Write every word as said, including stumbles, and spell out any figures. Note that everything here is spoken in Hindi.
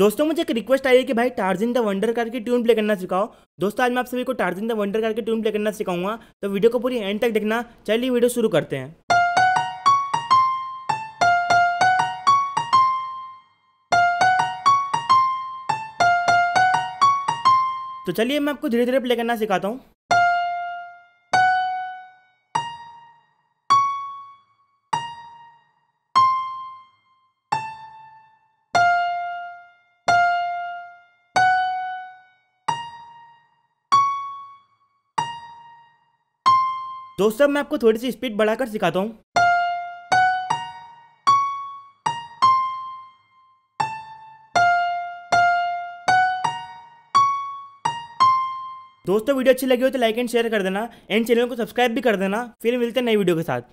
दोस्तों मुझे एक रिक्वेस्ट आई है कि भाई टार्जन द वंडर कार की ट्यून प्ले करना सिखाओ। दोस्तों आज मैं आप सभी को टार्जन द वंडर कार की ट्यून प्ले करना सिखाऊंगा, तो वीडियो को पूरी एंड तक देखना। चलिए वीडियो शुरू करते हैं। तो चलिए मैं आपको धीरे धीरे प्ले करना सिखाता हूँ। दोस्तों मैं आपको थोड़ी सी स्पीड बढ़ाकर सिखाता हूँ। दोस्तों वीडियो अच्छी लगी हो तो लाइक एंड शेयर कर देना एंड चैनल को सब्सक्राइब भी कर देना। फिर मिलते हैं नई वीडियो के साथ।